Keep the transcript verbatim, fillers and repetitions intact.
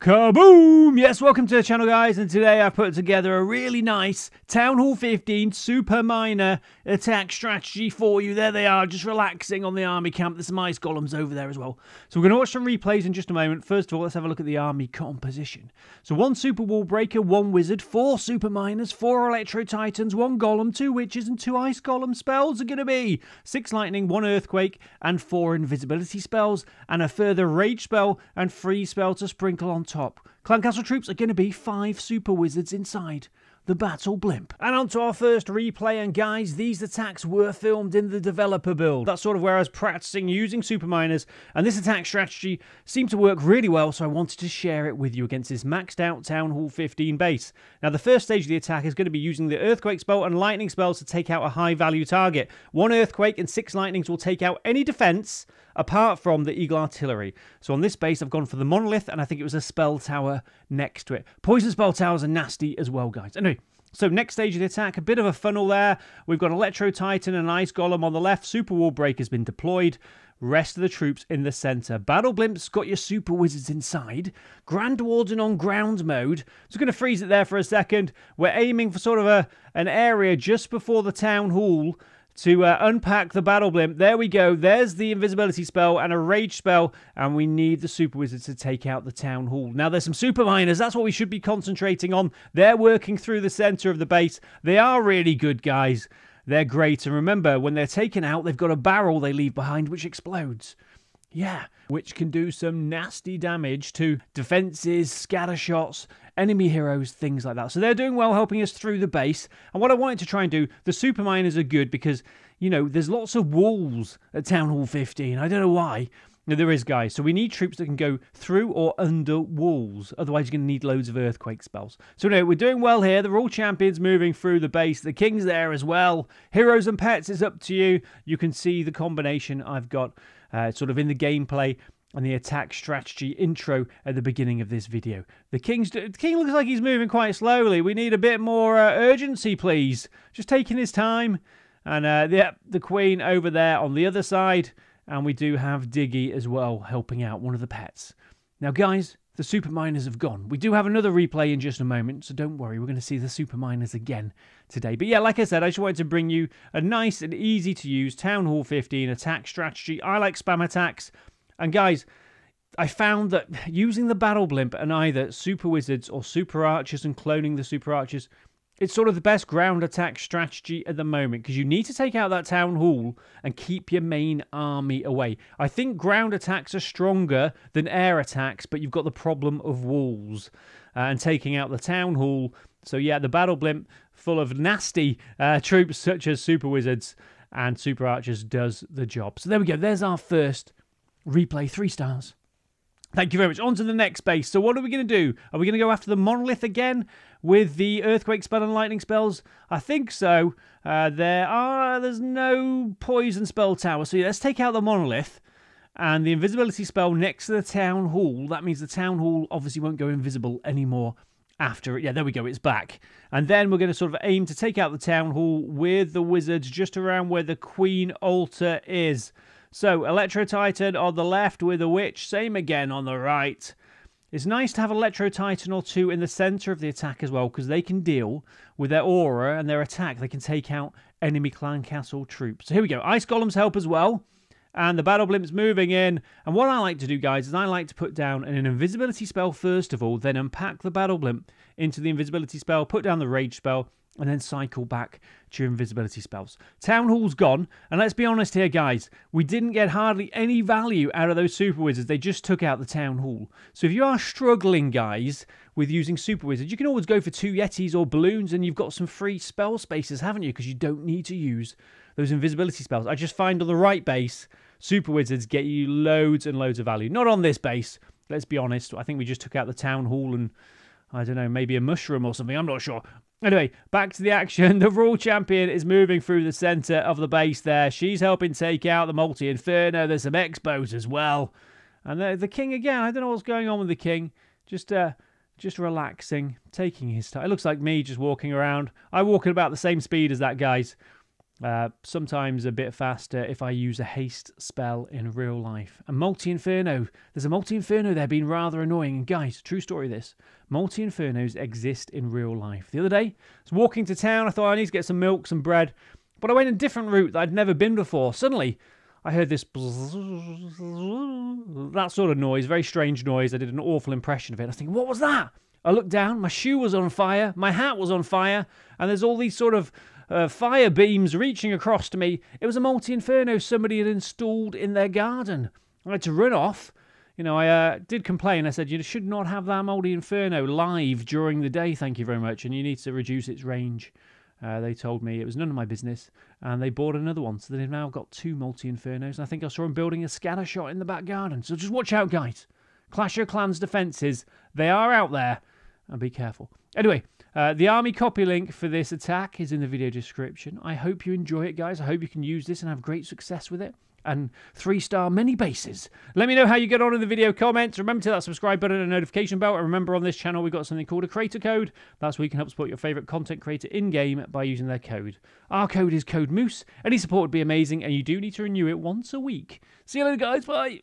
Kaboom! Yes, welcome to the channel, guys, and today I've put together a really nice Town Hall fifteen Super Miner attack strategy for you. There they are, just relaxing on the army camp. There's some Ice Golems over there as well. So we're going to watch some replays in just a moment. First of all, let's have a look at the army composition. So one Super Wall Breaker, one Wizard, four Super Miners, four Electro Titans, one Golem, two Witches, and two Ice Golem spells are going to be. Six Lightning, one Earthquake, and four Invisibility spells, and a further Rage spell, and three spell to sprinkle on top. Clan Castle troops are going to be five Super Wizards inside the Battle Blimp. And on to our first replay, and guys, these attacks were filmed in the developer build. That's sort of where I was practicing using Super Miners, and this attack strategy seemed to work really well, so I wanted to share it with you against this maxed out Town Hall fifteen base. Now, the first stage of the attack is going to be using the Earthquake spell and Lightning spells to take out a high value target. One Earthquake and six Lightnings will take out any defense apart from the Eagle Artillery. So on this base, I've gone for the Monolith, and I think it was a Spell Tower next to it. Poison Spell Towers are nasty as well, guys. Anyway, so next stage of the attack, a bit of a funnel there. We've got Electro Titan and Ice Golem on the left. Super Wall Breaker's been deployed. Rest of the troops in the centre. Battle Blimp's got your Super Wizards inside. Grand Warden on ground mode. Just going to freeze it there for a second. We're aiming for sort of a an area just before the Town Hall to uh, unpack the Battle Blimp. There we go. There's the Invisibility spell and a Rage spell, and we need the Super Wizards to take out the Town Hall. Now, there's some Super Miners. That's what we should be concentrating on. They're working through the center of the base. They are really good, guys. They're great. And remember, when they're taken out, they've got a barrel they leave behind, which explodes. Yeah, which can do some nasty damage to defenses, scattershots, enemy heroes, things like that. So they're doing well, helping us through the base. And what I wanted to try and do, the Super Miners are good because, you know, there's lots of walls at Town Hall fifteen. I don't know why. No, there is, guys. So we need troops that can go through or under walls. Otherwise, you're going to need loads of Earthquake spells. So no, we're doing well here. The Royal Champion's moving through the base. The King's there as well. Heroes and Pets is up to you. You can see the combination I've got Uh, sort of in the gameplay and the attack strategy intro at the beginning of this video. The King's, the King looks like he's moving quite slowly. We need a bit more uh, urgency, please. Just taking his time. And uh, the, the Queen over there on the other side. And we do have Diggy as well helping out, one of the pets. Now, guys, the Super Miners have gone. We do have another replay in just a moment, so don't worry. We're going to see the Super Miners again today. But yeah, like I said, I just wanted to bring you a nice and easy-to-use Town Hall fifteen attack strategy. I like spam attacks. And guys, I found that using the Battle Blimp and either Super Wizards or Super Archers and cloning the Super Archers, it's sort of the best ground attack strategy at the moment because you need to take out that Town Hall and keep your main army away. I think ground attacks are stronger than air attacks, but you've got the problem of walls uh, and taking out the Town Hall. So yeah, the Battle Blimp full of nasty uh, troops such as Super Wizards and Super Archers does the job. So there we go. There's our first replay, three stars. Thank you very much. On to the next base. So what are we going to do? Are we going to go after the Monolith again with the Earthquake spell and Lightning spells? I think so. Uh, there are there's no Poison Spell Tower. So yeah, let's take out the Monolith and the Invisibility spell next to the Town Hall. That means the Town Hall obviously won't go invisible anymore after it. Yeah, there we go. It's back. And then we're going to sort of aim to take out the Town Hall with the Wizards just around where the Queen Altar is. So, Electro Titan on the left with a Witch. Same again on the right. It's nice to have Electro Titan or two in the centre of the attack as well because they can deal with their aura and their attack. They can take out enemy Clan Castle troops. So, here we go. Ice Golems help as well. And the Battle Blimp's moving in. And what I like to do, guys, is I like to put down an Invisibility spell first of all, then unpack the Battle Blimp into the Invisibility spell, put down the Rage spell, and then cycle back to your Invisibility spells. Town Hall's gone. And let's be honest here, guys. We didn't get hardly any value out of those Super Wizards. They just took out the Town Hall. So if you are struggling, guys, with using Super Wizards, you can always go for two Yetis or Balloons. And you've got some free spell spaces, haven't you? Because you don't need to use those Invisibility spells. I just find on the right base, Super Wizards get you loads and loads of value. Not on this base. Let's be honest. I think we just took out the Town Hall and, I don't know, maybe a Mushroom or something. I'm not sure. Anyway, back to the action. The Royal Champion is moving through the centre of the base there. She's helping take out the Multi Inferno. There's some Expos as well. And the, the King again. I don't know what's going on with the King. Just uh, just relaxing, taking his time. It looks like me just walking around. I walk at about the same speed as that, guys. Uh, sometimes a bit faster if I use a haste spell in real life. A Multi Inferno. There's a Multi Inferno there being rather annoying. And guys, true story this. Multi Infernos exist in real life. The other day, I was walking to town. I thought I need to get some milk, some bread. But I went a different route that I'd never been before. Suddenly, I heard this... that sort of noise. Very strange noise. I did an awful impression of it. I was thinking, what was that? I looked down. My shoe was on fire. My hat was on fire. And there's all these sort of... Uh, fire beams reaching across to me. It was a Multi Inferno somebody had installed in their garden. I had to run off. You know, I uh, did complain. I said, you should not have that Multi Inferno live during the day, thank you very much, and you need to reduce its range. Uh, they told me it was none of my business, and they bought another one, so they've now got two Multi Infernos, and I think I saw them building a Scattershot in the back garden. So just watch out, guys. Clash of Clans defences, they are out there, and be careful. Anyway, Uh, the army copy link for this attack is in the video description. I hope you enjoy it, guys. I hope you can use this and have great success with it. And three-star mini bases. Let me know how you get on in the video comments. Remember to hit that subscribe button and notification bell. And remember, on this channel, we've got something called a creator code. That's where you can help support your favourite content creator in-game by using their code. Our code is CODE MOOSE. Any support would be amazing, and you do need to renew it once a week. See you later, guys. Bye.